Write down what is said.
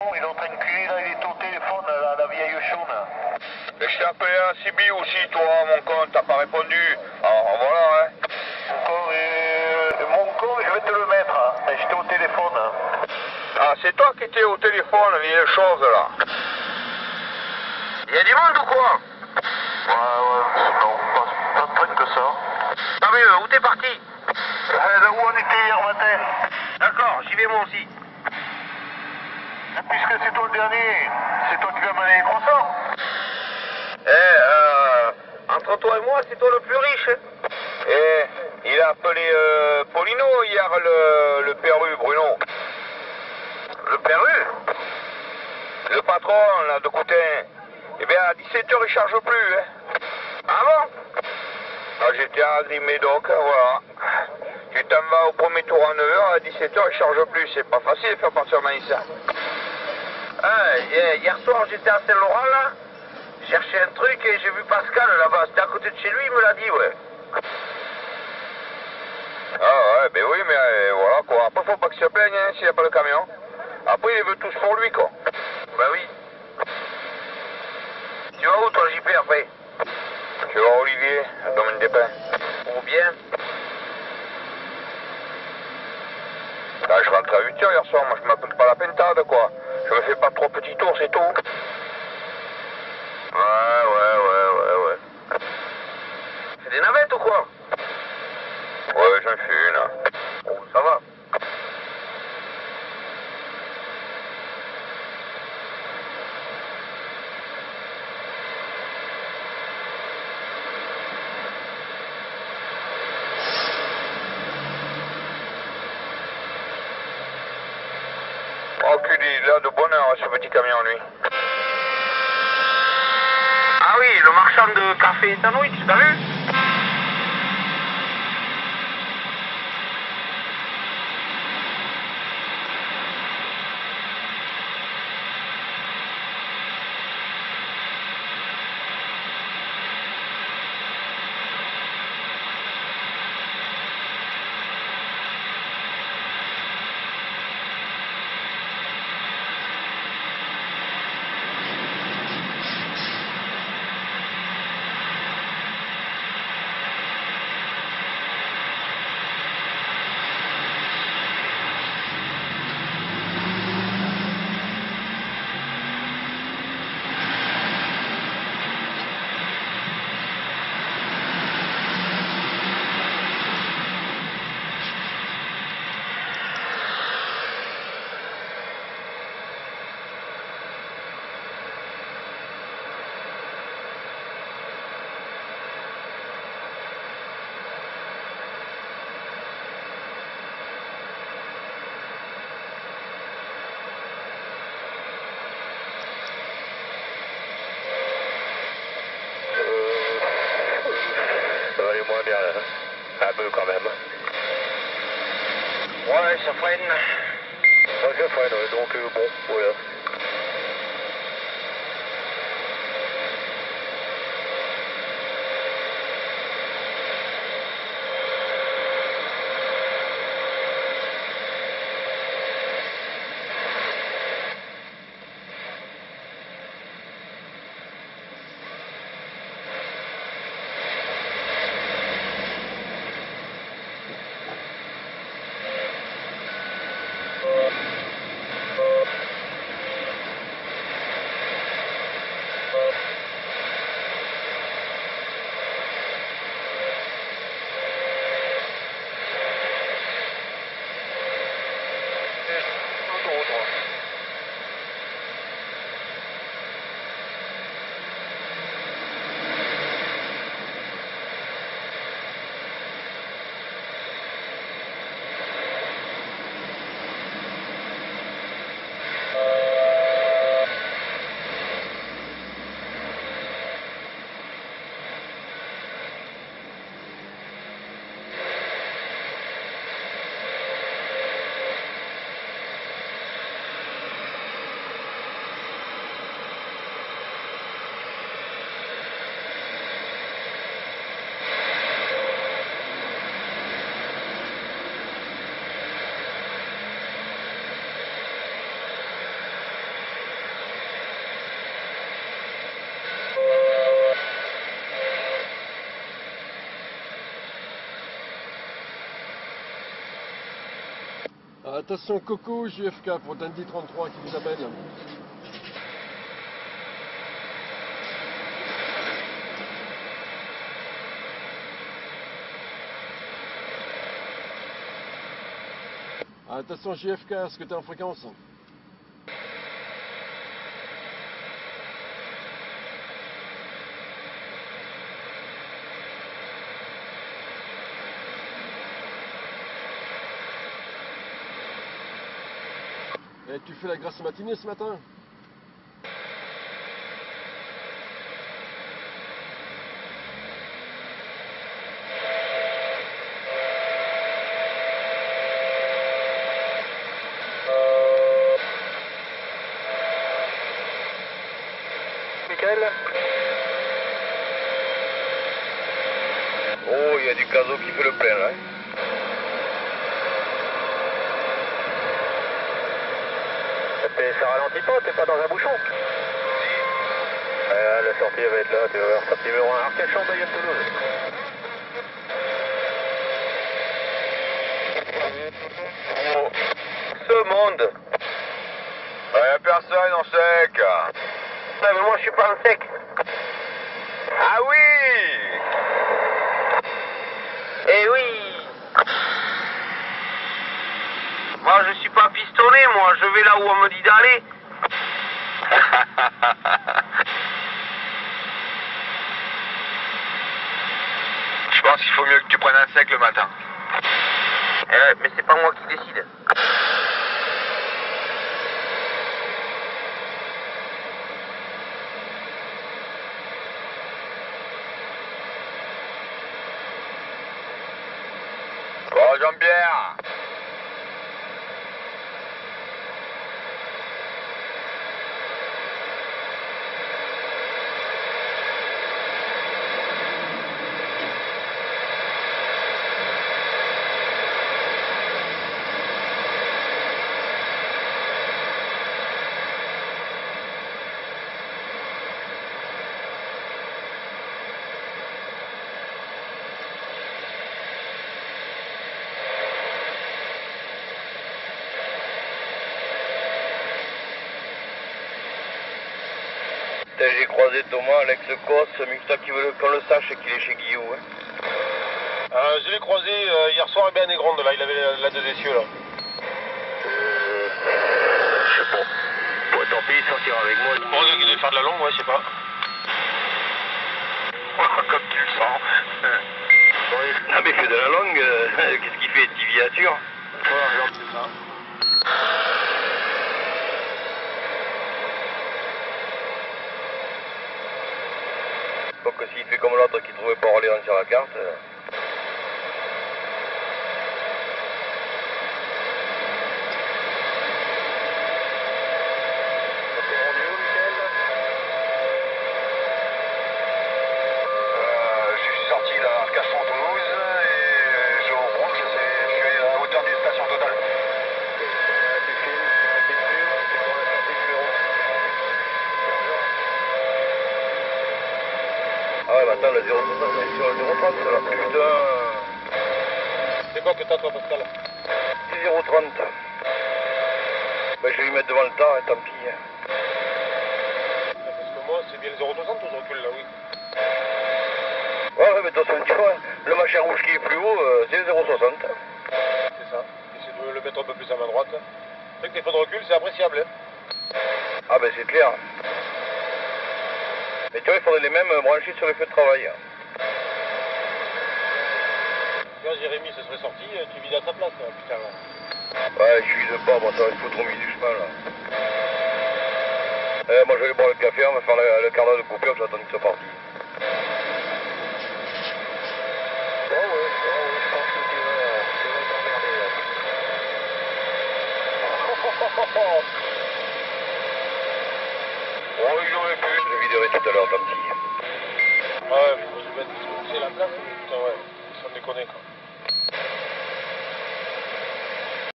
Ils ont enculé, là, il est au téléphone, là, la vieille chôme. Et je t'ai appelé à Sibi aussi, toi, mon con, t'as pas répondu. Alors voilà, hein. Mon con, je vais te le mettre, hein. J'étais au téléphone. Hein. Ah, c'est toi qui étais au téléphone, vieille chose, là. Il y a du monde ou quoi? Ouais, non, pas de truc que ça. Non mais, où t'es parti? Là où on était hier matin. D'accord, j'y vais moi aussi. Puisque c'est toi le dernier, c'est toi qui vas m'aller les croissants. Entre toi et moi, c'est toi le plus riche. Il a appelé Paulino hier, le Perru, Bruno. Le Perru? Le patron, là, de Coutin. Eh bien, à 17h, il charge plus, hein. Ah bon? Ah, j'étais à Agri-Médoc, voilà. Tu t'en vas au premier tour à 9h, à 17h, il charge plus. C'est pas facile de faire partir Maïssa. Hier soir, j'étais à Saint-Laurent, là, cherchais un truc et j'ai vu Pascal, là-bas, c'était à côté de chez lui, il me l'a dit, ouais. Ah ouais, ben oui, mais voilà, quoi. Après, faut pas qu'il se plaigne, hein, s'il n'y a pas le camion. Après, il les veut tous pour lui, quoi. Bah oui. Tu vas où, toi, JP, après? Je vais voir Olivier, à Domaine des Pins. Ou bien? Là, je rentre à 8h hier soir, moi, je m'appelle pas la pentade, quoi. Je me fais pas trop petit tour, c'est tout. Ouais. C'est des navettes ou quoi? Ouais, j'en fais une. Bon, ça va. Il a de bonheur ce petit camion, lui. Ah oui, le marchand de café et sandwich, t'as vu? Un peu quand même. Ouais, ça freine. Ouais, ça freine, ouais. Donc bon, voilà. Attention Coco, JFK pour Dundee33 qui vous appelle. Attention JFK, est-ce que tu es en fréquence? Et tu fais la grasse matinée ce matin? Michael? Oh, il y a du caso qui fait le plein là. Hein? Ça ralentit pas, t'es pas dans un bouchon. La sortie elle va être là, tu vas voir, sortie numéro 1, Arcachon, Bayonne, Toulouse. Oh. Ce monde. Y'a personne en sec. Non mais moi je suis pas en sec. Ah oui. Eh oui. Moi je suis pas pistonné, moi je vais là où on me dit d'aller. Je pense qu'il faut mieux que tu prennes un sec le matin. Mais c'est pas moi qui décide. Bon Jean-Pierre. J'ai croisé Thomas, l'ex-Corse, Muxta qui veut qu'on le sache et qu'il est chez Guillaume. Hein. Je l'ai croisé hier soir à Béanégrande, là, il avait la deux essieux là. Je sais pas. Bon, tant pis, il sortira avec moi. Je pense qu'il devait faire de la longue, ouais, je sais pas. Comme tu le sens. Non mais que de la longue, qu'est-ce qu'il fait, déviature? Voilà, regarde, c'est ça. Donc s'il fait comme l'autre qui trouvait pas Orléans sur la carte. Je suis sorti là, Arcachon-Toulouse, et je reprends, je suis à la hauteur d'une station totale. Ah ouais, maintenant le 0,60 c'est sur le 0,30, ça va. Putain. C'est quoi que t'as toi, Pascal? C'est 0,30. Ben je vais lui mettre devant le tas, hein, tant pis. Hein. Parce que moi, c'est bien le 0,60 ou je recule là, oui. Ouais, mais de toute façon, tu vois, le machin rouge qui est plus haut, c'est le 0,60. C'est ça. J'essaie de le mettre un peu plus à ma droite. C'est vrai que les fautes de recul, c'est appréciable. Hein. Ah ben c'est clair. Mais tu vois, il faudrait les mêmes brancher sur les feux de travail. Tu vois, Jérémy, ça serait sorti, tu vides à ta place, là, putain. Là. Ouais, je vide pas, moi, ça reste trop mis du chemin, là. Moi, je vais aller boire le café, on va faire le quart d'heure de coupure, j'attends que ça parte. Ouais, je pense que tu vas t'emmerder, là. Oh, j'aurais pu. Je le viderai tout à l'heure, tant pis. Ouais, mais je vais te pousser la place, putain, ouais, sans déconner, quoi.